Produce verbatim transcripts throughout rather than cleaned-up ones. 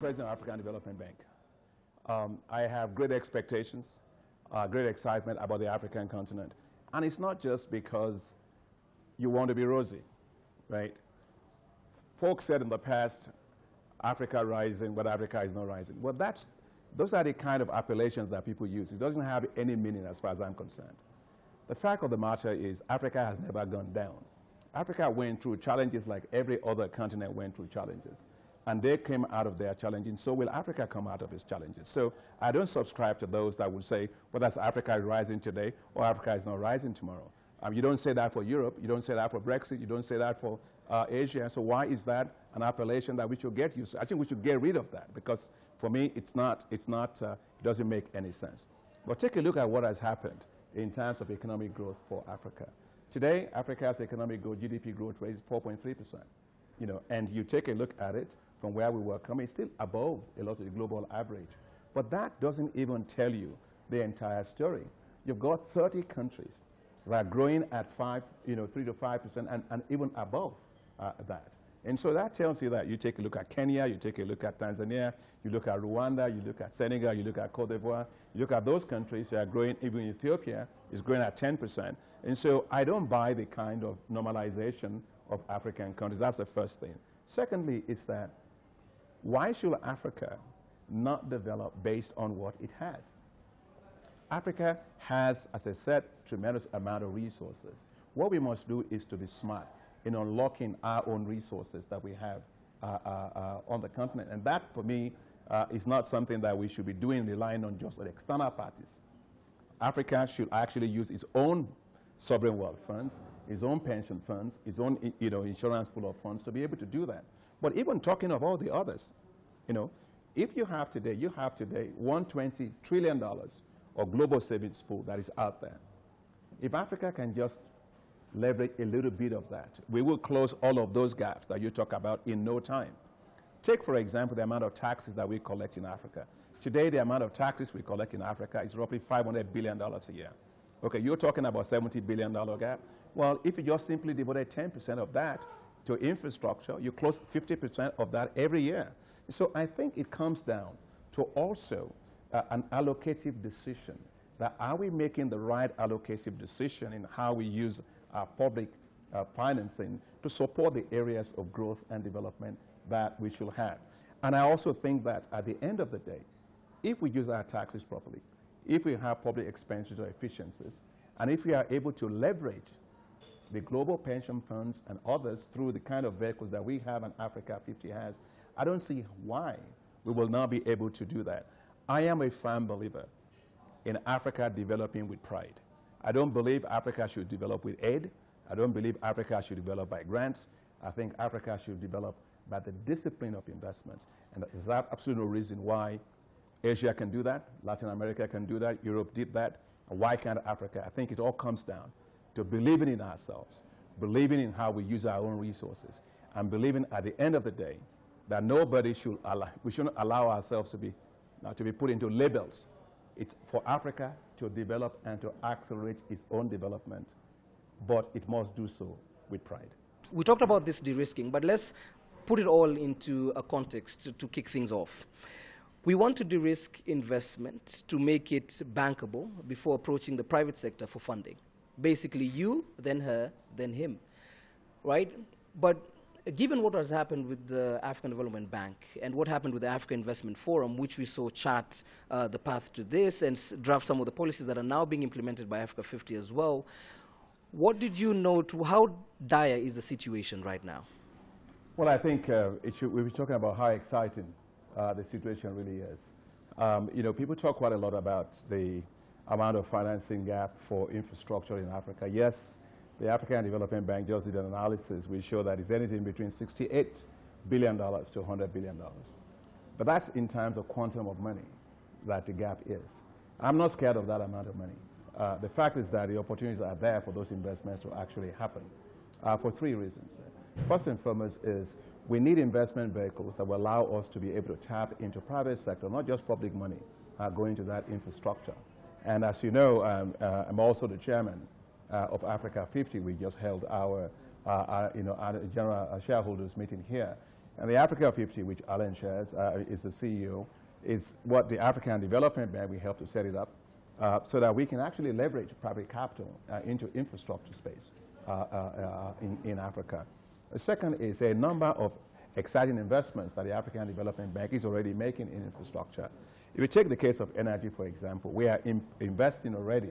President of African Development Bank. Um, I have great expectations, uh, great excitement about the African continent. And it's not just because you want to be rosy, right? Folks said in the past, Africa rising, but Africa is not rising. Well, that's, those are the kind of appellations that people use. It doesn't have any meaning as far as I'm concerned. The fact of the matter is Africa has never gone down. Africa went through challenges like every other continent went through challenges. And they came out of their challenges, so will Africa come out of its challenges. So I don't subscribe to those that would say, well, that's Africa is rising today or Africa is not rising tomorrow. Um, you don't say that for Europe. You don't say that for Brexit. You don't say that for uh, Asia. So why is that an appellation that we should get used to? I think we should get rid of that because, for me, it's not, it's not, uh, it doesn't make any sense. But take a look at what has happened in terms of economic growth for Africa. Today, Africa's economic growth, G D P growth rate is four point three percent. You know, and you take a look at it from where we were coming, it's still above a lot of the global average. But that doesn't even tell you the entire story. You've got thirty countries that are growing at five, you know, three to five percent, and, and even above uh, that. And so that tells you that you take a look at Kenya, you take a look at Tanzania, you look at Rwanda, you look at Senegal, you look at Cote d'Ivoire, you look at those countries that are growing, even Ethiopia is growing at ten percent. And so I don't buy the kind of normalization of African countries. That's the first thing. Secondly, is that why should Africa not develop based on what it has? Africa has, as I said, tremendous amount of resources. What we must do is to be smart in unlocking our own resources that we have uh, uh, uh, on the continent. And that, for me, uh, is not something that we should be doing relying on just external parties. Africa should actually use its own sovereign wealth funds, its own pension funds, its own you know, insurance pool of funds to be able to do that. But even talking of all the others, you know, if you have today, you have today one hundred twenty trillion dollars of global savings pool that is out there. If Africa can just leverage a little bit of that, we will close all of those gaps that you talk about in no time. Take, for example, the amount of taxes that we collect in Africa. Today, the amount of taxes we collect in Africa is roughly five hundred billion dollars a year. Okay, you're talking about seventy billion dollars gap. Well, if you just simply devoted ten percent of that to infrastructure, you close fifty percent of that every year. So I think it comes down to also uh, an allocative decision. That are we making the right allocative decision in how we use our public uh, financing to support the areas of growth and development that we should have? And I also think that at the end of the day, if we use our taxes properly, if we have public expenditure efficiencies, and if we are able to leverage the global pension funds and others through the kind of vehicles that we have and Africa fifty has, I don't see why we will not be able to do that. I am a firm believer in Africa developing with pride. I don't believe Africa should develop with aid. I don't believe Africa should develop by grants. I think Africa should develop by the discipline of investments. And there's absolutely no reason why Asia can do that, Latin America can do that, Europe did that. Why can't Africa? I think it all comes down to believing in ourselves, believing in how we use our own resources, and believing at the end of the day that nobody should allow, we shouldn't allow ourselves to be, uh, to be put into labels. It's for Africa to develop and to accelerate its own development, but it must do so with pride. We talked about this de-risking, but let's put it all into a context to, to kick things off. We want to de-risk investment to make it bankable before approaching the private sector for funding. Basically you, then her, then him, right? But given what has happened with the African Development Bank and what happened with the Africa Investment Forum, which we saw chart uh, the path to this and s draft some of the policies that are now being implemented by Africa fifty as well, what did you note? How dire is the situation right now? Well, I think uh, it should, we were talking about how exciting Uh, the situation really is. Um, you know, people talk quite a lot about the amount of financing gap for infrastructure in Africa. Yes, the African Development Bank just did an analysis which showed that it's anything between sixty-eight billion dollars to one hundred billion dollars. But that's in terms of quantum of money that the gap is. I'm not scared of that amount of money. Uh, the fact is that the opportunities are there for those investments to actually happen uh, for three reasons. First and foremost is we need investment vehicles that will allow us to be able to tap into private sector, not just public money, uh, going to that infrastructure. And as you know, um, uh, I'm also the chairman uh, of Africa fifty. We just held our, uh, our, you know, our general shareholders meeting here. And the Africa fifty, which Alain shares, uh, is the C E O, is what the African Development Bank, we helped to set it up, uh, so that we can actually leverage private capital uh, into infrastructure space uh, uh, uh, in, in Africa. The second is a number of exciting investments that the African Development Bank is already making in infrastructure. If you take the case of energy, for example, we are in investing already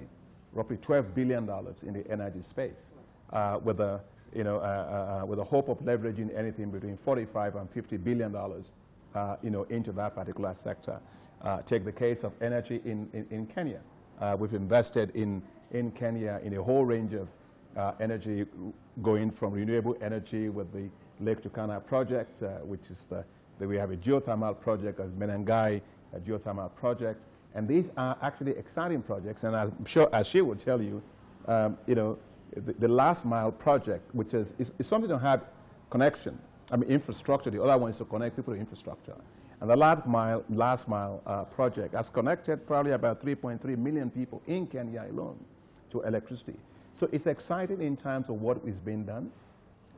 roughly twelve billion dollars in the energy space uh, with, a, you know, uh, uh, with the hope of leveraging anything between forty-five and fifty billion dollars uh, you know, into that particular sector. Uh, take the case of energy in, in, in Kenya. Uh, we've invested in, in Kenya in a whole range of uh, energy going from renewable energy with the Lake Turkana project, uh, which is the, the, we have a geothermal project, a Menangai a geothermal project, and these are actually exciting projects. And I'm sure, as she will tell you, um, you know, the, the last mile project, which is, is, is something that have connection. I mean, infrastructure. The other one is to connect people to infrastructure, and the last mile, last mile uh, project has connected probably about three point three million people in Kenya alone to electricity. So it's exciting in terms of what is being done.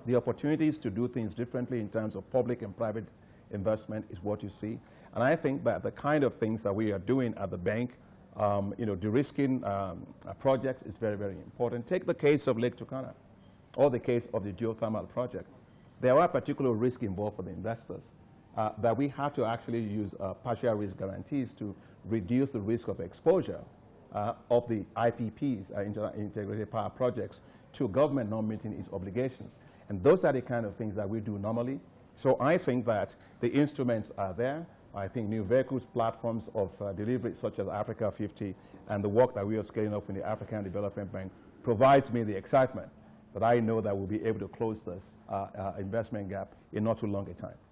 The opportunities to do things differently in terms of public and private investment is what you see. And I think that the kind of things that we are doing at the bank, um, you know, de-risking um, projects is very, very important. Take the case of Lake Turkana or the case of the geothermal project. There are particular risks involved for the investors uh, that we have to actually use uh, partial risk guarantees to reduce the risk of exposure uh, of the I P Ps, uh, integrated power projects, to government not meeting its obligations. And those are the kind of things that we do normally. So I think that the instruments are there. I think new vehicles, platforms of uh, delivery such as Africa fifty and the work that we are scaling up in the African Development Bank provides me the excitement that I know that we'll be able to close this uh, uh, investment gap in not too long a time.